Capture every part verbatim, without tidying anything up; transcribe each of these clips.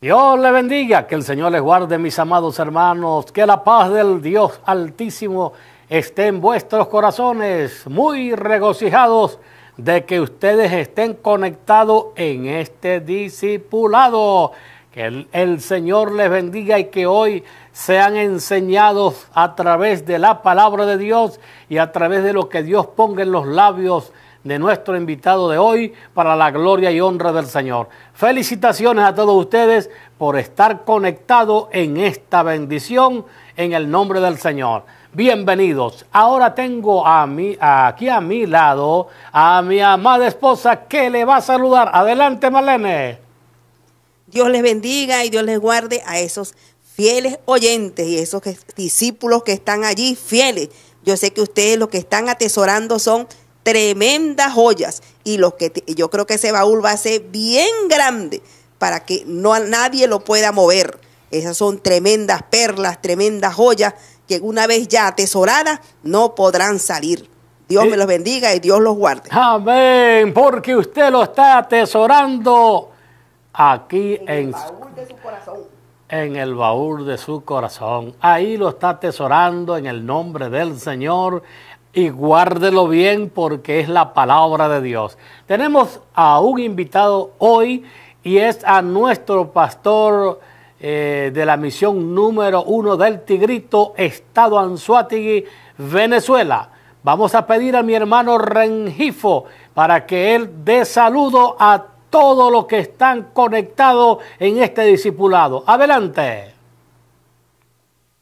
Dios le bendiga, que el Señor les guarde, mis amados hermanos, que la paz del Dios Altísimo esté en vuestros corazones, muy regocijados de que ustedes estén conectados en este discipulado. Que el, el Señor les bendiga y que hoy sean enseñados a través de la palabra de Dios y a través de lo que Dios ponga en los labios de nuestro invitado de hoy, para la gloria y honra del Señor. Felicitaciones a todos ustedes por estar conectados en esta bendición, en el nombre del Señor. Bienvenidos. Ahora tengo a mí, aquí a mi lado, a mi amada esposa que le va a saludar. Adelante, Marlene. Dios les bendiga y Dios les guarde a esos fieles oyentes y esos discípulos que están allí fieles. Yo sé que ustedes lo que están atesorando son tremendas joyas, y los que te, yo creo que ese baúl va a ser bien grande para que no nadie lo pueda mover. Esas son tremendas perlas, tremendas joyas que una vez ya atesoradas no podrán salir. Dios sí. me los bendiga y Dios los guarde. Amén, porque usted lo está atesorando aquí en el en, baúl de su corazón. En el baúl de su corazón. Ahí lo está atesorando en el nombre del Señor. Y guárdelo bien porque es la palabra de Dios. Tenemos a un invitado hoy y es a nuestro pastor eh, de la misión número uno del Tigrito, Estado Anzoátegui, Venezuela. Vamos a pedir a mi hermano Rengifo para que él dé saludo a todos los que están conectados en este discipulado. Adelante.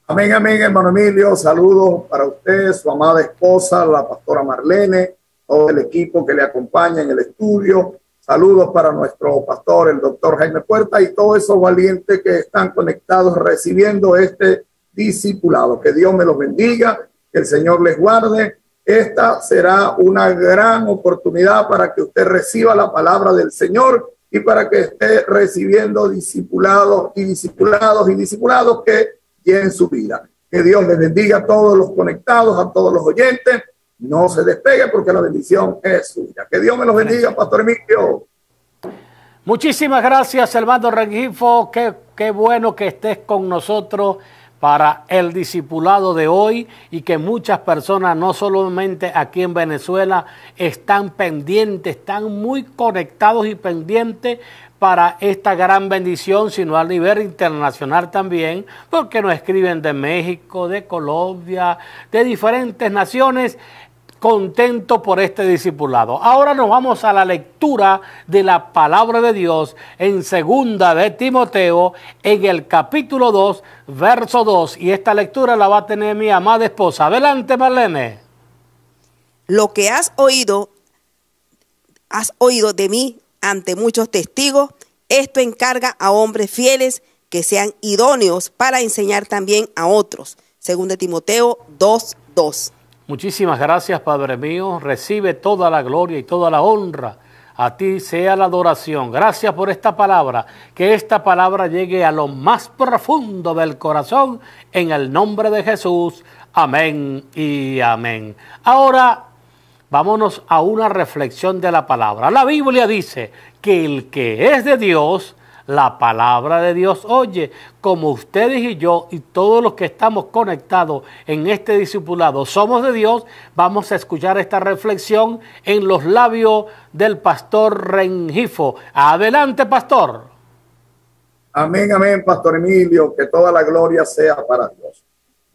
Amén, amén, hermano Emilio. Saludos para usted, su amada esposa, la pastora Marlene, todo el equipo que le acompaña en el estudio. Saludos para nuestro pastor, el doctor Jaime Puerta, y todos esos valientes que están conectados recibiendo este discipulado. Que Dios me los bendiga, que el Señor les guarde. Esta será una gran oportunidad para que usted reciba la palabra del Señor y para que esté recibiendo discipulados y discipulados y discipulados que y en su vida. Que Dios les bendiga a todos los conectados, a todos los oyentes. No se despegue porque la bendición es suya. Que Dios me los bendiga, pastor Emilio. Muchísimas gracias, hermano Rengifo. Qué, qué bueno que estés con nosotros para el discipulado de hoy y que muchas personas, no solamente aquí en Venezuela, están pendientes, están muy conectados y pendientes para esta gran bendición, sino a nivel internacional también, porque nos escriben de México, de Colombia, de diferentes naciones, contento por este discipulado. Ahora nos vamos a la lectura de la palabra de Dios en Segunda de Timoteo, en el capítulo dos, verso dos, y esta lectura la va a tener mi amada esposa. Adelante, Marlene. Lo que has oído, has oído de mí, ante muchos testigos, esto encarga a hombres fieles que sean idóneos para enseñar también a otros. Segunda de Timoteo dos, dos. Muchísimas gracias, Padre mío. Recibe toda la gloria y toda la honra. A ti sea la adoración. Gracias por esta palabra. Que esta palabra llegue a lo más profundo del corazón. En el nombre de Jesús. Amén y amén. Ahora, vámonos a una reflexión de la palabra. La Biblia dice que el que es de Dios, la palabra de Dios oye. Como ustedes y yo y todos los que estamos conectados en este discipulado somos de Dios, vamos a escuchar esta reflexión en los labios del pastor Rengifo. Adelante, pastor. Amén, amén, pastor Emilio. Que toda la gloria sea para Dios.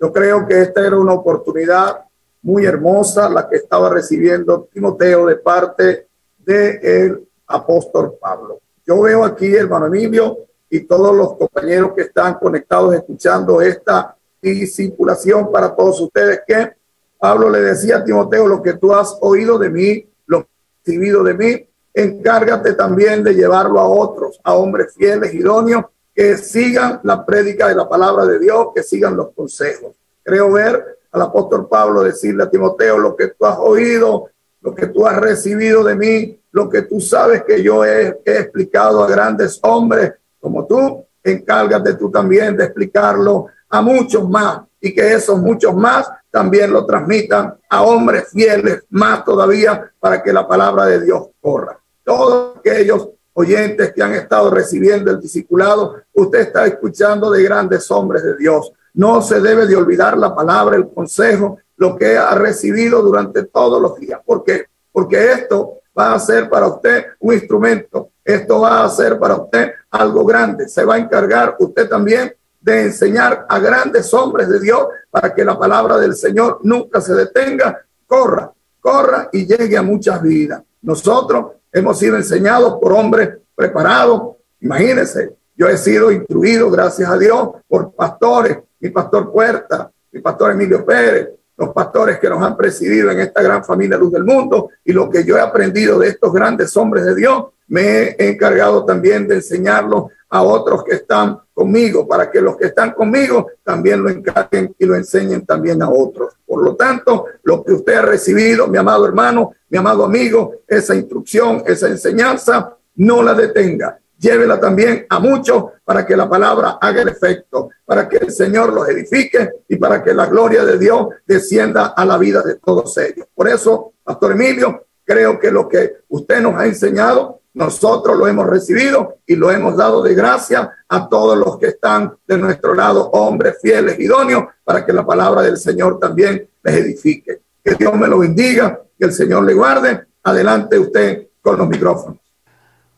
Yo creo que esta era una oportunidad muy hermosa la que estaba recibiendo Timoteo de parte del apóstol Pablo. Yo veo aquí, hermano Emilio, y todos los compañeros que están conectados escuchando esta discipulación para todos ustedes, que Pablo le decía a Timoteo: lo que tú has oído de mí, lo que has recibido de mí, encárgate también de llevarlo a otros, a hombres fieles, idóneos, que sigan la prédica de la palabra de Dios, que sigan los consejos. Creo ver al apóstol Pablo decirle a Timoteo: lo que tú has oído, lo que tú has recibido de mí, lo que tú sabes que yo he, he explicado a grandes hombres, como tú, encárgate tú también de explicarlo a muchos más y que esos muchos más también lo transmitan a hombres fieles más todavía para que la palabra de Dios corra. Todos aquellos oyentes que han estado recibiendo el discipulado, usted está escuchando de grandes hombres de Dios. No se debe de olvidar la palabra, el consejo, lo que ha recibido durante todos los días. ¿Por qué? Porque esto va a ser para usted un instrumento. Esto va a ser para usted algo grande. Se va a encargar usted también de enseñar a grandes hombres de Dios para que la palabra del Señor nunca se detenga. Corra, corra y llegue a muchas vidas. Nosotros hemos sido enseñados por hombres preparados. Imagínense, yo he sido instruido, gracias a Dios, por pastores. Mi pastor Puerta, mi pastor Emilio Pérez, los pastores que nos han presidido en esta gran familia Luz del Mundo, y lo que yo he aprendido de estos grandes hombres de Dios, me he encargado también de enseñarlo a otros que están conmigo, para que los que están conmigo también lo encarguen y lo enseñen también a otros. Por lo tanto, lo que usted ha recibido, mi amado hermano, mi amado amigo, esa instrucción, esa enseñanza, no la detenga. Llévela también a muchos para que la palabra haga el efecto, para que el Señor los edifique y para que la gloria de Dios descienda a la vida de todos ellos. Por eso, pastor Emilio, creo que lo que usted nos ha enseñado, nosotros lo hemos recibido y lo hemos dado de gracia a todos los que están de nuestro lado, hombres fieles, idóneos, para que la palabra del Señor también les edifique. Que Dios me lo bendiga, que el Señor le guarde. Adelante usted con los micrófonos.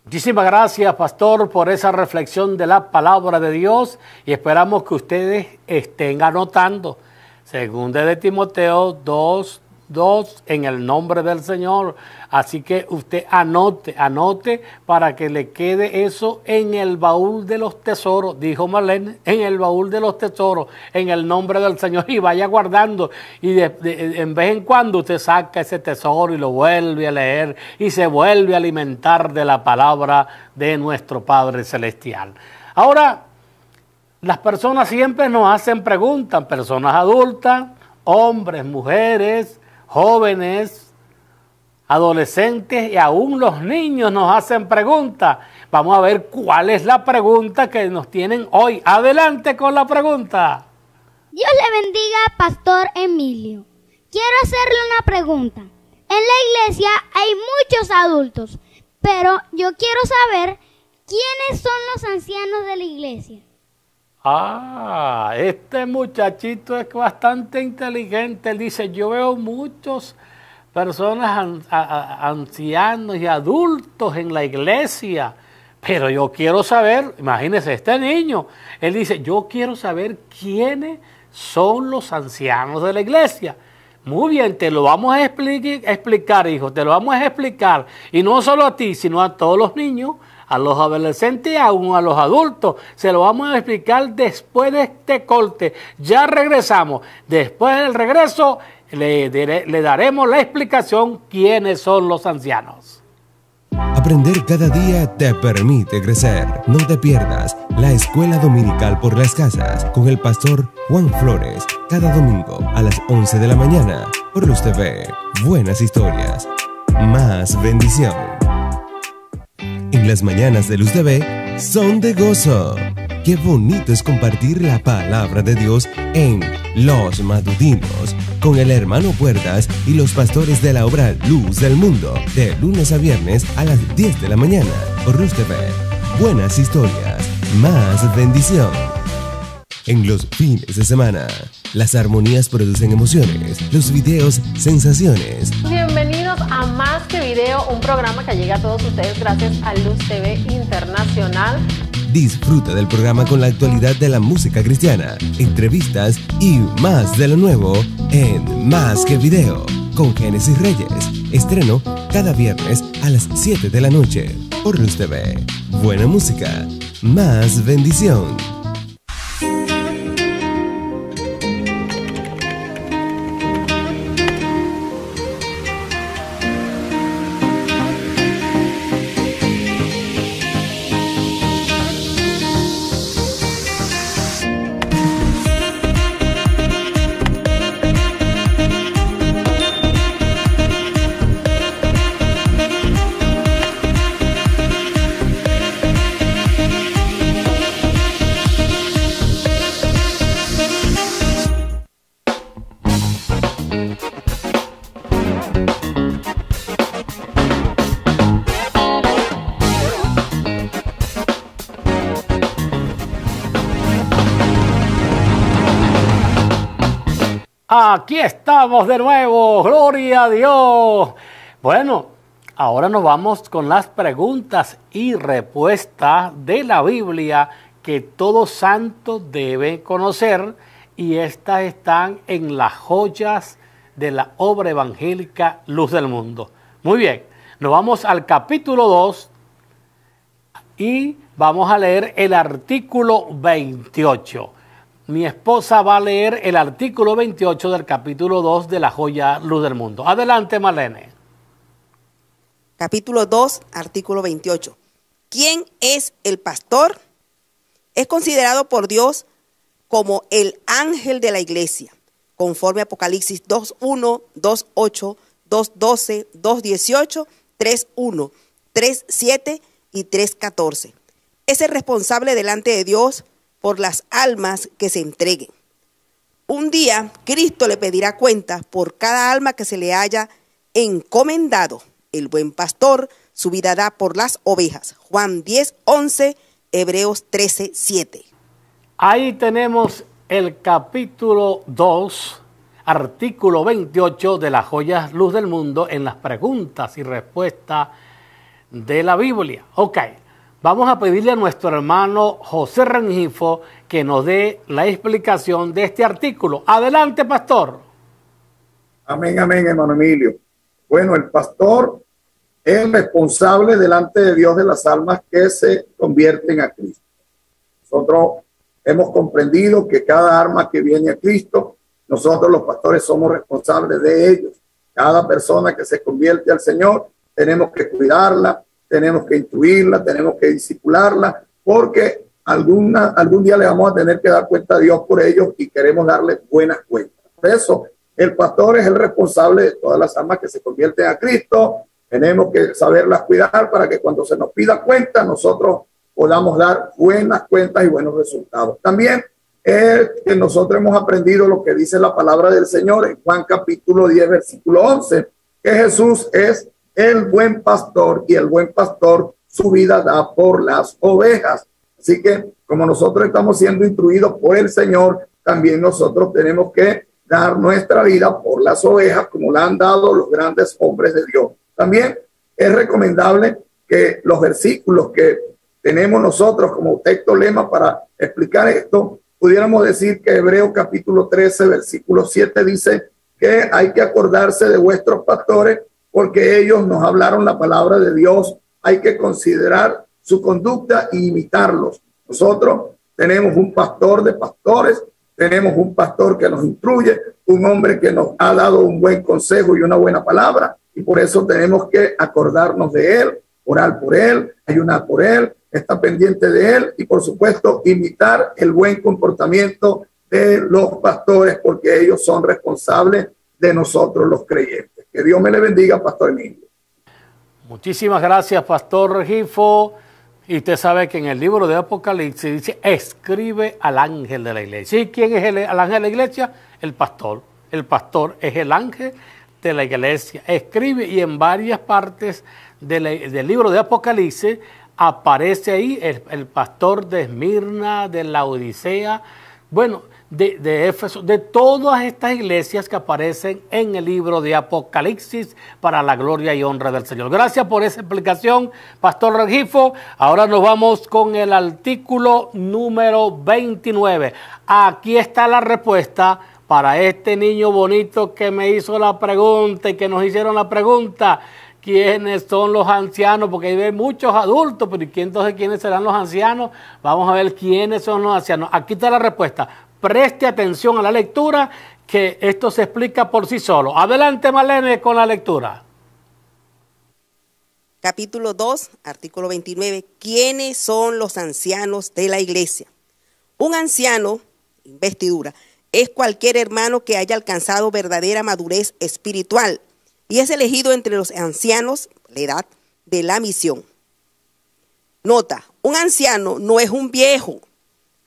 Muchísimas gracias, pastor, por esa reflexión de la palabra de Dios, y esperamos que ustedes estén anotando. Segunda de Timoteo dos, dos, en el nombre del Señor. Así que usted anote, anote para que le quede eso en el baúl de los tesoros, dijo Marlene, en el baúl de los tesoros, en el nombre del Señor, y vaya guardando. Y de, de, en vez en cuando usted saca ese tesoro y lo vuelve a leer y se vuelve a alimentar de la palabra de nuestro Padre Celestial. Ahora, las personas siempre nos hacen preguntas, personas adultas, hombres, mujeres, jóvenes, adolescentes y aún los niños nos hacen preguntas. Vamos a ver cuál es la pregunta que nos tienen hoy. Adelante con la pregunta. Dios le bendiga, pastor Emilio. Quiero hacerle una pregunta. En la iglesia hay muchos adultos, pero yo quiero saber quiénes son los ancianos de la iglesia. Ah, este muchachito es bastante inteligente. Él dice, yo veo muchos personas ancianos y adultos en la iglesia, pero yo quiero saber, imagínense este niño, él dice, yo quiero saber quiénes son los ancianos de la iglesia. Muy bien, te lo vamos a explique, explicar, hijo, te lo vamos a explicar, y no solo a ti, sino a todos los niños, a los adolescentes y aún a los adultos. Se lo vamos a explicar después de este corte. Ya regresamos. Después del regreso le, le, le daremos la explicación quiénes son los ancianos. Aprender cada día te permite crecer. No te pierdas la Escuela Dominical por las Casas con el pastor Juan Flores, cada domingo a las once de la mañana por Luz T V. Buenas historias, más bendición. En las mañanas de Luz T V son de gozo. Qué bonito es compartir la palabra de Dios en Los Madudinos con el hermano Puertas y los pastores de la obra Luz del Mundo, de lunes a viernes a las diez de la mañana por Luz T V. Buenas historias, más bendición. En los fines de semana, las armonías producen emociones, los videos, sensaciones. Bienvenidos a Más que Video, un programa que llega a todos ustedes gracias a Luz T V Internacional. Disfruta del programa con la actualidad de la música cristiana, entrevistas y más de lo nuevo en Más que Video con Génesis Reyes. Estreno cada viernes a las siete de la noche por Luz T V. Buena música, más bendición. Aquí estamos de nuevo, gloria a Dios. Bueno, ahora nos vamos con las preguntas y respuestas de la Biblia que todo santo debe conocer, y estas están en las joyas de la obra evangélica Luz del Mundo. Muy bien, nos vamos al capítulo dos y vamos a leer el artículo veintiocho. Mi esposa va a leer el artículo veintiocho del capítulo dos de la joya Luz del Mundo. Adelante, Marlene. Capítulo dos, artículo veintiocho. ¿Quién es el pastor? Es considerado por Dios como el ángel de la iglesia, conforme a Apocalipsis dos uno, dos ocho, dos doce, dos dieciocho, tres uno, tres siete y tres catorce. Es el responsable delante de Dios por las almas que se entreguen. Un día Cristo le pedirá cuentas por cada alma que se le haya encomendado. El buen pastor su vida da por las ovejas. Juan diez once, Hebreos trece siete. Ahí tenemos el capítulo dos, artículo veintiocho de las joyas Luz del Mundo en las preguntas y respuestas de la Biblia. Ok. Vamos a pedirle a nuestro hermano José Rengifo que nos dé la explicación de este artículo. Adelante, pastor. Amén, amén, hermano Emilio. Bueno, el pastor es el responsable delante de Dios de las almas que se convierten a Cristo. Nosotros hemos comprendido que cada alma que viene a Cristo, nosotros los pastores somos responsables de ellos. Cada persona que se convierte al Señor, tenemos que cuidarla, tenemos que instruirla, tenemos que discipularla, porque alguna, algún día le vamos a tener que dar cuenta a Dios por ellos y queremos darle buenas cuentas. Por eso, el pastor es el responsable de todas las almas que se convierten a Cristo. Tenemos que saberlas cuidar para que cuando se nos pida cuenta, nosotros podamos dar buenas cuentas y buenos resultados. También es que nosotros hemos aprendido lo que dice la palabra del Señor en Juan capítulo diez, versículo once, que Jesús es el buen pastor, y el buen pastor su vida da por las ovejas. Así que como nosotros estamos siendo instruidos por el Señor, también nosotros tenemos que dar nuestra vida por las ovejas, como la han dado los grandes hombres de Dios. También es recomendable que los versículos que tenemos nosotros como texto lema para explicar esto, pudiéramos decir que Hebreos capítulo trece, versículo siete dice que hay que acordarse de vuestros pastores, porque ellos nos hablaron la palabra de Dios. Hay que considerar su conducta e imitarlos. Nosotros tenemos un pastor de pastores, tenemos un pastor que nos instruye, un hombre que nos ha dado un buen consejo y una buena palabra, y por eso tenemos que acordarnos de él, orar por él, ayunar por él, estar pendiente de él y, por supuesto, imitar el buen comportamiento de los pastores, porque ellos son responsables de nosotros los creyentes. Que Dios me le bendiga, pastor Emilio. Muchísimas gracias, pastor Gifo. Y usted sabe que en el libro de Apocalipsis dice, escribe al ángel de la iglesia. ¿Y quién es el, el ángel de la iglesia? El pastor. El pastor es el ángel de la iglesia. Escribe, y en varias partes de la, del libro de Apocalipsis aparece ahí el, el pastor de Esmirna, de la Odisea, bueno, De, de Éfeso, de todas estas iglesias que aparecen en el libro de Apocalipsis, para la gloria y honra del Señor. Gracias por esa explicación, pastor Rengifo. Ahora nos vamos con el artículo número veintinueve. Aquí está la respuesta para este niño bonito que me hizo la pregunta y que nos hicieron la pregunta. ¿Quiénes son los ancianos? Porque hay muchos adultos, pero entonces ¿quiénes serán los ancianos? Vamos a ver quiénes son los ancianos. Aquí está la respuesta. Preste atención a la lectura, que esto se explica por sí solo. Adelante, Marlene, con la lectura. Capítulo dos, artículo veintinueve. ¿Quiénes son los ancianos de la iglesia? Un anciano, investidura, es cualquier hermano que haya alcanzado verdadera madurez espiritual y es elegido entre los ancianos, la edad de la misión. Nota, un anciano no es un viejo.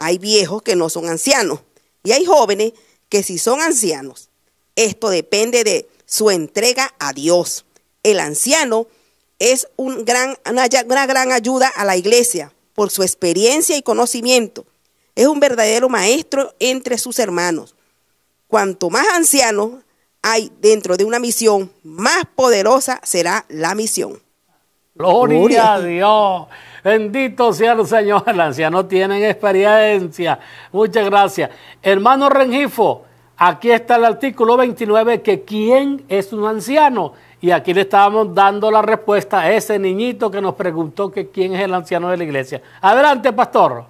Hay viejos que no son ancianos y hay jóvenes que sí son ancianos. Esto depende de su entrega a Dios. El anciano es un gran, una, una gran ayuda a la iglesia por su experiencia y conocimiento. Es un verdadero maestro entre sus hermanos. Cuanto más ancianos hay dentro de una misión, más poderosa será la misión. Gloria, Gloria a Dios. Bendito sea el Señor. Los ancianos tienen experiencia. Muchas gracias. Hermano Rengifo, aquí está el artículo veintinueve, que quién es un anciano. Y aquí le estábamos dando la respuesta a ese niñito que nos preguntó que quién es el anciano de la iglesia. Adelante, pastor.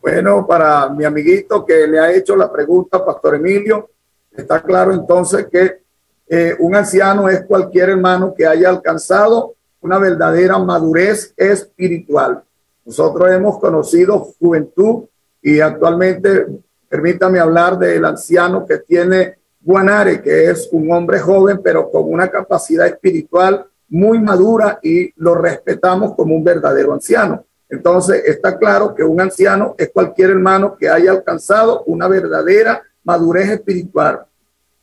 Bueno, para mi amiguito que le ha hecho la pregunta, pastor Emilio, está claro entonces que eh, un anciano es cualquier hermano que haya alcanzado una verdadera madurez espiritual. Nosotros hemos conocido juventud y actualmente, permítame hablar del anciano que tiene Guanare, que es un hombre joven, pero con una capacidad espiritual muy madura, y lo respetamos como un verdadero anciano. Entonces, está claro que un anciano es cualquier hermano que haya alcanzado una verdadera madurez espiritual.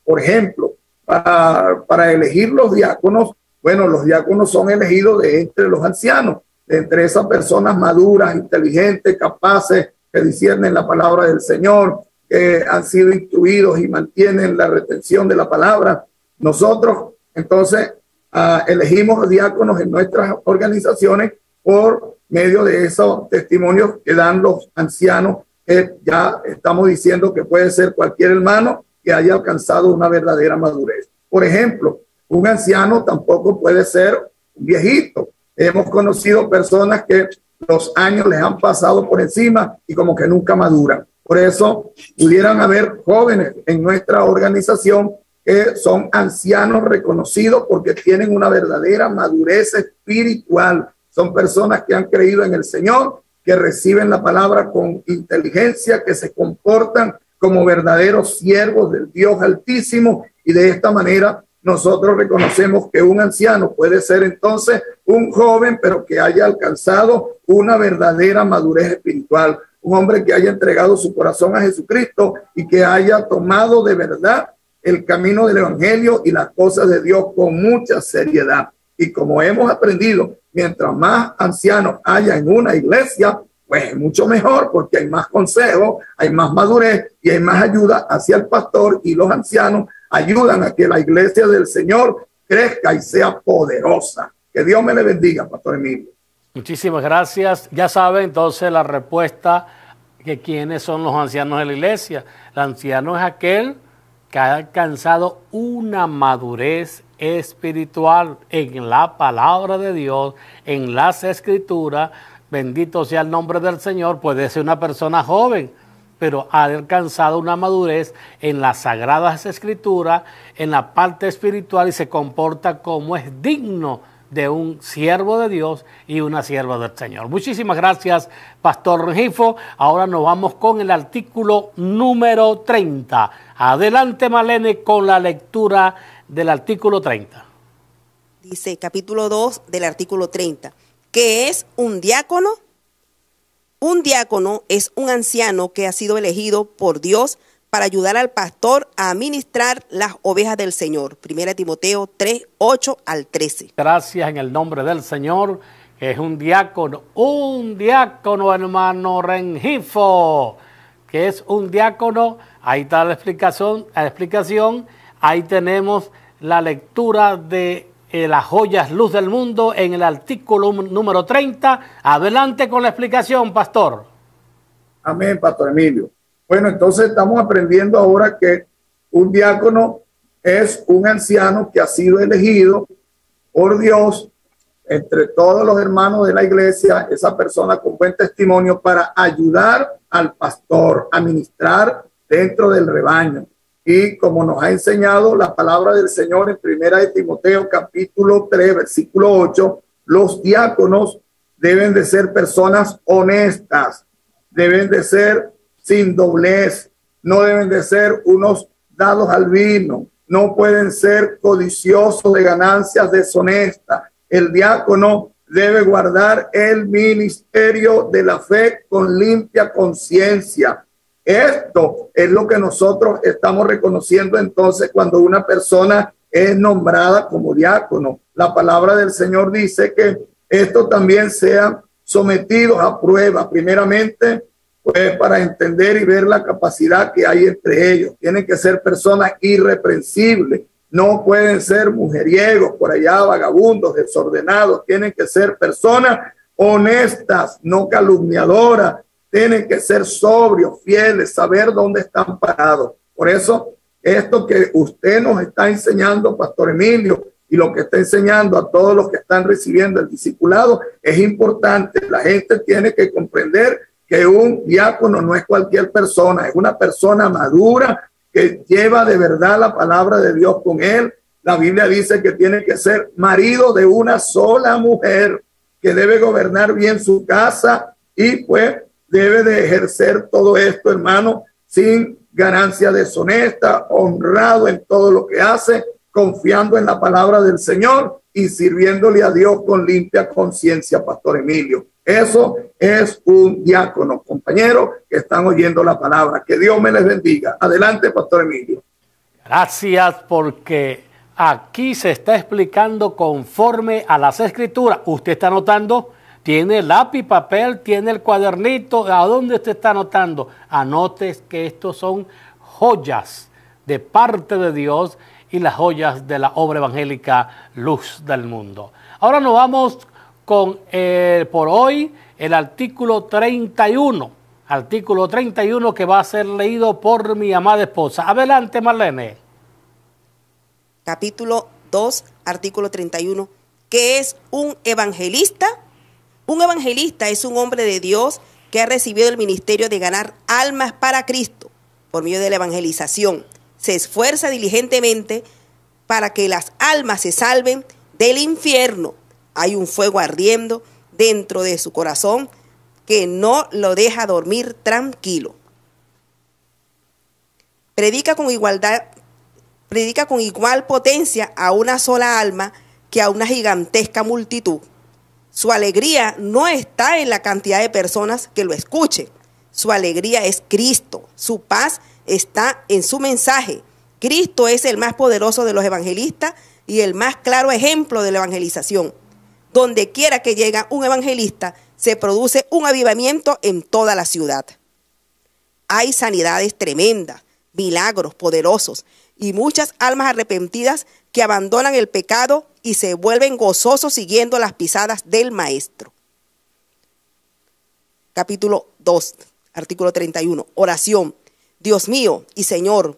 Por ejemplo, para, para elegir los diáconos, bueno, los diáconos son elegidos de entre los ancianos, de entre esas personas maduras, inteligentes, capaces, que disciernen la palabra del Señor, que han sido instruidos y mantienen la retención de la palabra. Nosotros, entonces, uh, elegimos diáconos en nuestras organizaciones por medio de esos testimonios que dan los ancianos, que ya estamos diciendo que puede ser cualquier hermano que haya alcanzado una verdadera madurez. Por ejemplo, un anciano tampoco puede ser un viejito. Hemos conocido personas que los años les han pasado por encima y como que nunca maduran. Por eso pudieran haber jóvenes en nuestra organización que son ancianos reconocidos porque tienen una verdadera madurez espiritual. Son personas que han creído en el Señor, que reciben la palabra con inteligencia, que se comportan como verdaderos siervos del Dios Altísimo, y de esta manera nosotros reconocemos que un anciano puede ser entonces un joven, pero que haya alcanzado una verdadera madurez espiritual. Un hombre que haya entregado su corazón a Jesucristo y que haya tomado de verdad el camino del Evangelio y las cosas de Dios con mucha seriedad. Y como hemos aprendido, mientras más ancianos haya en una iglesia, pues mucho mejor, porque hay más consejos, hay más madurez y hay más ayuda hacia el pastor, y los ancianos ayudan a que la iglesia del Señor crezca y sea poderosa. Que Dios me le bendiga, pastor Emilio. Muchísimas gracias. Ya sabe entonces la respuesta que quiénes son los ancianos de la iglesia. El anciano es aquel que ha alcanzado una madurez espiritual en la palabra de Dios, en las escrituras. Bendito sea el nombre del Señor. Puede ser una persona joven, pero ha alcanzado una madurez en las sagradas escrituras, en la parte espiritual, y se comporta como es digno de un siervo de Dios y una sierva del Señor. Muchísimas gracias, pastor Rengifo. Ahora nos vamos con el artículo número treinta. Adelante, Marlene, con la lectura del artículo treinta. Dice, capítulo dos del artículo treinta, ¿qué es un diácono? Un diácono es un anciano que ha sido elegido por Dios para ayudar al pastor a administrar las ovejas del Señor. Primera de Timoteo tres, ocho al trece. Gracias en el nombre del Señor. Es un diácono, un diácono, hermano Rengifo. ¿Qué es un diácono? Ahí está la explicación. La explicación. Ahí tenemos la lectura de eh, Las Joyas Luz del Mundo en el artículo número treinta. Adelante con la explicación, pastor. Amén, pastor Emilio. Bueno, entonces estamos aprendiendo ahora que un diácono es un anciano que ha sido elegido por Dios entre todos los hermanos de la iglesia, esa persona con buen testimonio, para ayudar al pastor a ministrar dentro del rebaño. Y como nos ha enseñado la palabra del Señor en Primera de Timoteo, capítulo tres, versículo ocho, los diáconos deben de ser personas honestas, deben de ser sin doblez, no deben de ser unos dados al vino, no pueden ser codiciosos de ganancias deshonestas. El diácono debe guardar el ministerio de la fe con limpia conciencia. Esto es lo que nosotros estamos reconociendo entonces cuando una persona es nombrada como diácono. La palabra del Señor dice que esto también sea sometido a prueba, primeramente pues para entender y ver la capacidad que hay entre ellos. Tienen que ser personas irreprensibles, no pueden ser mujeriegos, por allá vagabundos, desordenados, tienen que ser personas honestas, no calumniadoras, tienen que ser sobrios, fieles, saber dónde están parados. Por eso, esto que usted nos está enseñando, Pastor Emilio, y lo que está enseñando a todos los que están recibiendo el discipulado, es importante. La gente tiene que comprender que un diácono no es cualquier persona, es una persona madura que lleva de verdad la palabra de Dios con él. La Biblia dice que tiene que ser marido de una sola mujer, que debe gobernar bien su casa y pues debe de ejercer todo esto, hermano, sin ganancia deshonesta, honrado en todo lo que hace, confiando en la palabra del Señor y sirviéndole a Dios con limpia conciencia, Pastor Emilio. Eso es un diácono, compañeros que están oyendo la palabra. Que Dios me les bendiga. Adelante, Pastor Emilio. Gracias, porque aquí se está explicando conforme a las Escrituras. Usted está anotando, tiene lápiz, papel, tiene el cuadernito. ¿A dónde usted está anotando? Anote que estos son joyas de parte de Dios y las joyas de la obra evangélica Luz del Mundo. Ahora nos vamos con, eh, por hoy, el artículo treinta y uno. Artículo treinta y uno que va a ser leído por mi amada esposa. Adelante, Marlene. Capítulo dos, artículo treinta y uno. ¿Qué es un evangelista? Un evangelista es un hombre de Dios que ha recibido el ministerio de ganar almas para Cristo por medio de la evangelización. Se esfuerza diligentemente para que las almas se salven del infierno. Hay un fuego ardiendo dentro de su corazón que no lo deja dormir tranquilo. Predica con igualdad, predica con igual potencia a una sola alma que a una gigantesca multitud. Su alegría no está en la cantidad de personas que lo escuchen. Su alegría es Cristo, su paz está en su mensaje. Cristo es el más poderoso de los evangelistas y el más claro ejemplo de la evangelización. Donde quiera que llega un evangelista, se produce un avivamiento en toda la ciudad. Hay sanidades tremendas, milagros poderosos y muchas almas arrepentidas que abandonan el pecado y se vuelven gozosos siguiendo las pisadas del Maestro. Capítulo dos, artículo treinta y uno. Oración. Dios mío y Señor,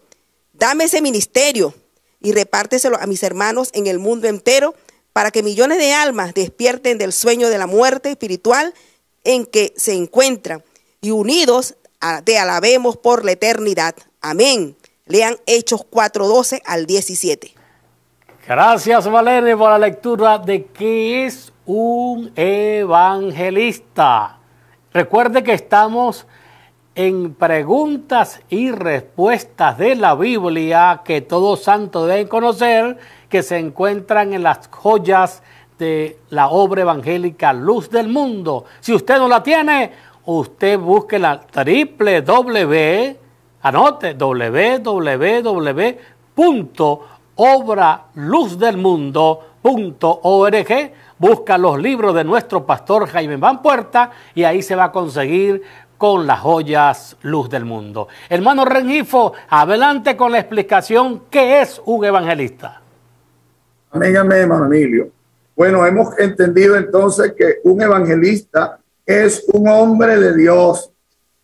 dame ese ministerio y repárteselo a mis hermanos en el mundo entero para que millones de almas despierten del sueño de la muerte espiritual en que se encuentran y unidos te alabemos por la eternidad. Amén. Lean Hechos cuatro, doce al diecisiete. Gracias, Valeria, por la lectura de qué es un evangelista. Recuerde que estamos en preguntas y respuestas de la Biblia que todos santos deben conocer, que se encuentran en las joyas de la obra evangélica Luz del Mundo. Si usted no la tiene, usted busque la triple w, anote doble u doble u doble u punto obra luz del mundo punto org. Busca los libros de nuestro pastor Jaime Banks Puerta y ahí se va a conseguir con las joyas Luz del Mundo. Hermano Rengifo, adelante con la explicación, ¿qué es un evangelista? Amén, amén, hermano Emilio. Bueno, hemos entendido entonces que un evangelista es un hombre de Dios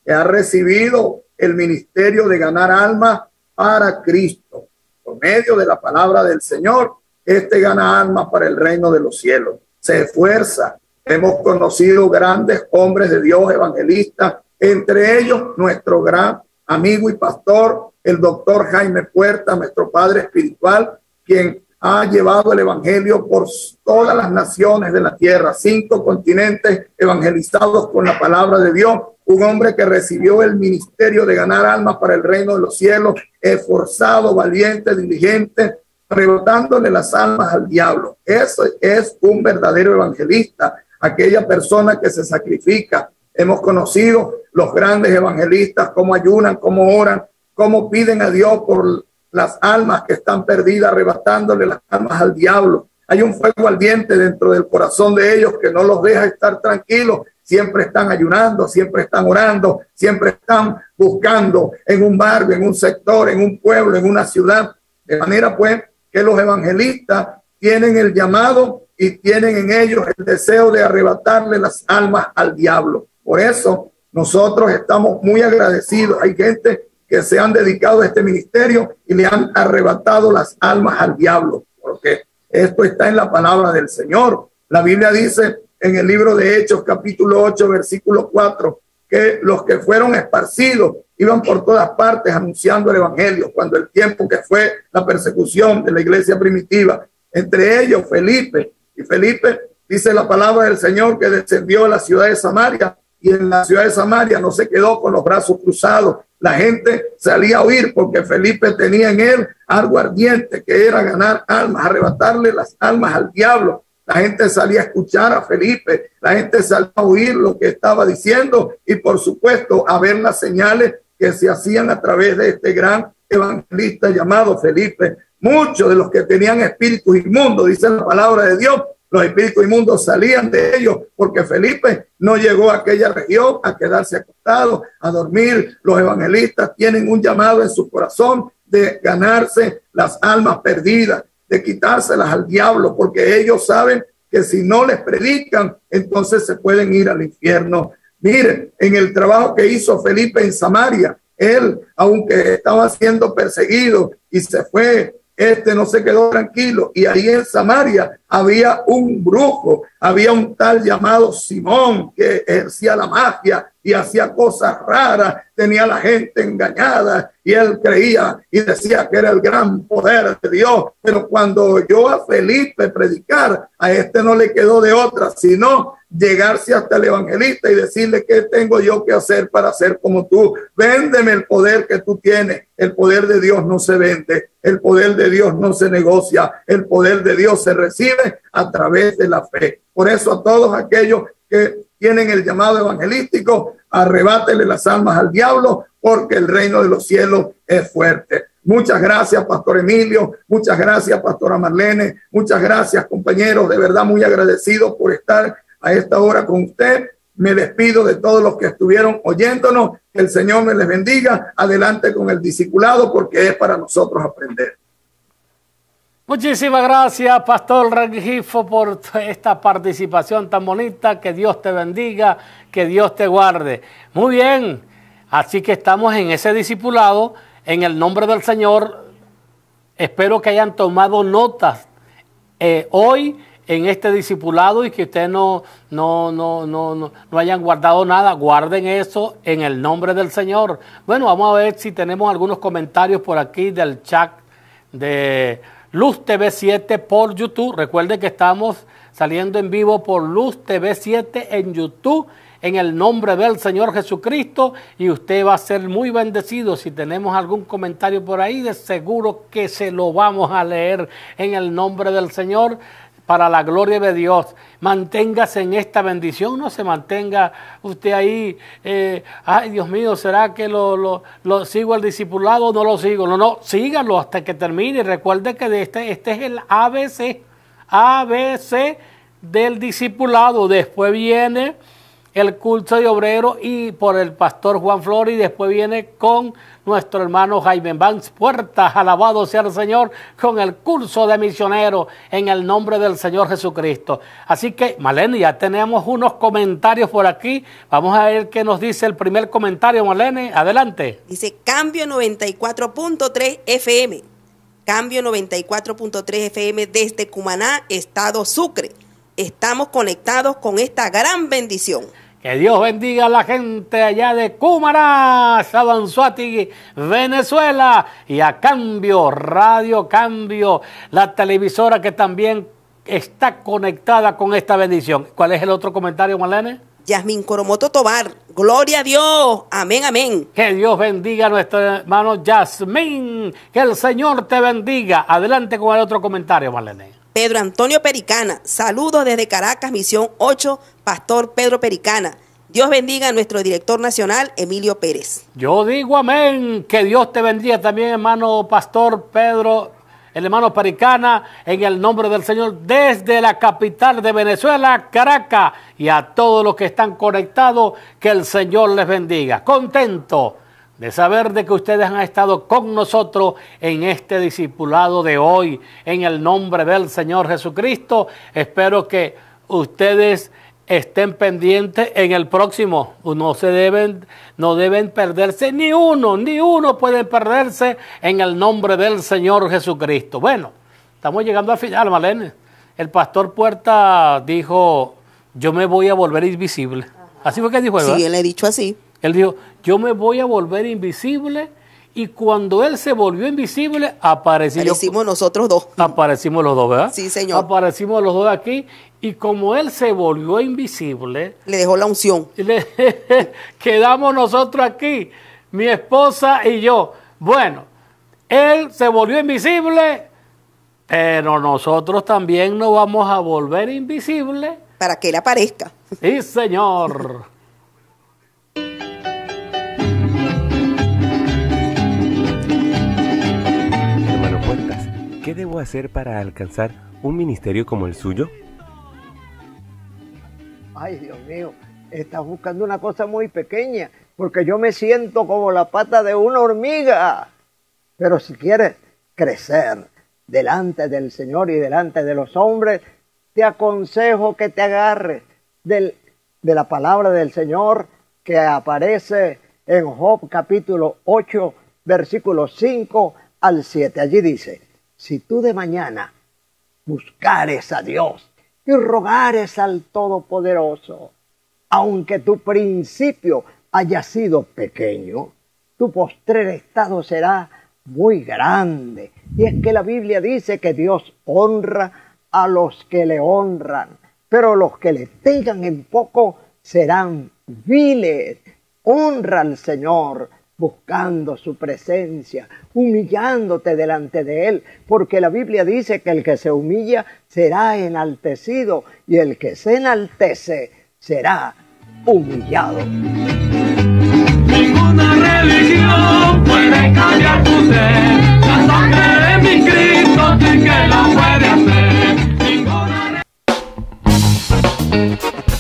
que ha recibido el ministerio de ganar almas para Cristo. Por medio de la palabra del Señor, este gana almas para el reino de los cielos. Se esfuerza. Hemos conocido grandes hombres de Dios, evangelistas, entre ellos nuestro gran amigo y pastor, el doctor Jaime Puerta, nuestro padre espiritual, quien ha llevado el evangelio por todas las naciones de la tierra, cinco continentes evangelizados con la palabra de Dios, un hombre que recibió el ministerio de ganar almas para el reino de los cielos, esforzado, valiente, diligente, arrebatándole las almas al diablo. Eso es un verdadero evangelista, aquella persona que se sacrifica. Hemos conocido los grandes evangelistas, cómo ayunan, cómo oran, cómo piden a Dios por las almas que están perdidas, arrebatándole las almas al diablo. Hay un fuego ardiente dentro del corazón de ellos que no los deja estar tranquilos siempre están ayunando, siempre están orando, siempre están buscando en un barrio, en un sector, en un pueblo, en una ciudad. De manera pues que los evangelistas tienen el llamado y tienen en ellos el deseo de arrebatarle las almas al diablo. Por eso nosotros estamos muy agradecidos. Hay gente que se han dedicado a este ministerio y le han arrebatado las almas al diablo, porque esto está en la palabra del Señor. La Biblia dice en el libro de Hechos, capítulo ocho, versículo cuatro, que los que fueron esparcidos iban por todas partes anunciando el evangelio. Cuando el tiempo que fue la persecución de la iglesia primitiva, entre ellos Felipe, y Felipe dice la palabra del Señor que descendió a la ciudad de Samaria, y en la ciudad de Samaria no se quedó con los brazos cruzados. La gente salía a huir porque Felipe tenía en él algo ardiente, que era ganar almas, arrebatarle las almas al diablo. La gente salía a escuchar a Felipe, la gente salía a oír lo que estaba diciendo y por supuesto a ver las señales que se hacían a través de este gran evangelista llamado Felipe. Muchos de los que tenían espíritus inmundos, dice la palabra de Dios, los espíritus inmundos salían de ellos porque Felipe no llegó a aquella región a quedarse acostado, a dormir. Los evangelistas tienen un llamado en su corazón de ganarse las almas perdidas, de quitárselas al diablo, porque ellos saben que si no les predican, entonces se pueden ir al infierno. Miren, en el trabajo que hizo Felipe en Samaria, él, aunque estaba siendo perseguido y se fue, este no se quedó tranquilo, y ahí en Samaria había un brujo, había un tal llamado Simón que ejercía la magia y hacía cosas raras, tenía a la gente engañada, y él creía y decía que era el gran poder de Dios. Pero cuando oyó a Felipe predicar, a este no le quedó de otra sino llegarse hasta el evangelista y decirle: ¿qué tengo yo que hacer para ser como tú? Véndeme el poder que tú tienes. El poder de Dios no se vende, el poder de Dios no se negocia, el poder de Dios se recibe a través de la fe. Por eso a todos aquellos que tienen el llamado evangelístico, arrebátele las almas al diablo, porque el reino de los cielos es fuerte. Muchas gracias, Pastor Emilio. Muchas gracias, Pastora Marlene. Muchas gracias, compañeros. De verdad, muy agradecidos por estar a esta hora con usted. Me despido de todos los que estuvieron oyéndonos. Que el Señor me les bendiga. Adelante con el discipulado, porque es para nosotros aprender. Muchísimas gracias, Pastor Rengifo, por esta participación tan bonita. Que Dios te bendiga, que Dios te guarde. Muy bien, así que estamos en ese discipulado. En el nombre del Señor, espero que hayan tomado notas eh, hoy en este discipulado, y que ustedes no, no, no, no, no, no hayan guardado nada. Guarden eso en el nombre del Señor. Bueno, vamos a ver si tenemos algunos comentarios por aquí del chat de Luz T V siete por YouTube. Recuerden que estamos saliendo en vivo por Luz T V siete en YouTube, en el nombre del Señor Jesucristo, y usted va a ser muy bendecido. Si tenemos algún comentario por ahí, de seguro que se lo vamos a leer en el nombre del Señor. Para la gloria de Dios, manténgase en esta bendición, no se mantenga usted ahí, eh, ay Dios mío, ¿será que lo, lo, lo sigo al discipulado o no lo sigo? No, no, sígalo hasta que termine. Recuerde que de este, este es el A B C, A B C del discipulado. Después viene el culto de obrero y por el pastor Juan Flores, y después viene con nuestro hermano Jaime Banks Puerta, alabado sea el Señor, con el curso de misionero en el nombre del Señor Jesucristo. Así que, Marlene, ya tenemos unos comentarios por aquí. Vamos a ver qué nos dice el primer comentario, Marlene. Adelante. Dice Cambio noventa y cuatro punto tres F M. Cambio noventa y cuatro punto tres F M desde Cumaná, Estado Sucre. Estamos conectados con esta gran bendición. Que Dios bendiga a la gente allá de Cumaná, Sabanzuati, Venezuela, y a Cambio, Radio Cambio, la televisora que también está conectada con esta bendición. ¿Cuál es el otro comentario, Marlene? Yasmín Coromoto Tobar, gloria a Dios, amén, amén. Que Dios bendiga a nuestro hermano Yasmín, que el Señor te bendiga. Adelante con el otro comentario, Marlene. Pedro Antonio Pericana, saludos desde Caracas, Misión ocho, Pastor Pedro Pericana. Dios bendiga a nuestro director nacional, Emilio Pérez. Yo digo amén, que Dios te bendiga también, hermano Pastor Pedro el hermano Pericana, en el nombre del Señor, desde la capital de Venezuela, Caracas, y a todos los que están conectados, que el Señor les bendiga. Contento de saber de que ustedes han estado con nosotros en este discipulado de hoy, en el nombre del Señor Jesucristo. Espero que ustedes estén pendientes en el próximo. No se deben, no deben perderse ni uno, ni uno puede perderse en el nombre del Señor Jesucristo. Bueno, estamos llegando al final, Marlene. El pastor Puerta dijo, yo me voy a volver invisible. Ajá. Así fue que dijo, ¿verdad? Sí, él le dijo así. Él dijo, yo me voy a volver invisible. Y cuando él se volvió invisible, apareció, aparecimos nosotros dos. Aparecimos los dos, ¿verdad? Sí, señor. Aparecimos los dos aquí. Y como él se volvió invisible, le dejó la unción. Le, quedamos nosotros aquí, mi esposa y yo. Bueno, él se volvió invisible, pero nosotros también nos vamos a volver invisible. Para que él aparezca. Sí, señor. ¿Qué debo hacer para alcanzar un ministerio como el suyo? Ay, Dios mío, estás buscando una cosa muy pequeña, porque yo me siento como la pata de una hormiga. Pero si quieres crecer delante del Señor y delante de los hombres, te aconsejo que te agarres del, de la palabra del Señor que aparece en Job capítulo ocho, versículos cinco al siete. Allí dice: si tú de mañana buscares a Dios y rogares al Todopoderoso, aunque tu principio haya sido pequeño, tu postrer estado será muy grande. Y es que la Biblia dice que Dios honra a los que le honran, pero los que le tengan en poco serán viles. Honra al Señor buscando su presencia, humillándote delante de Él, porque la Biblia dice que el que se humilla será enaltecido, y el que se enaltece será humillado. Ninguna religión puede cambiar tu ser, la sangre de mi Cristo que lo puede hacer. Ninguna religión.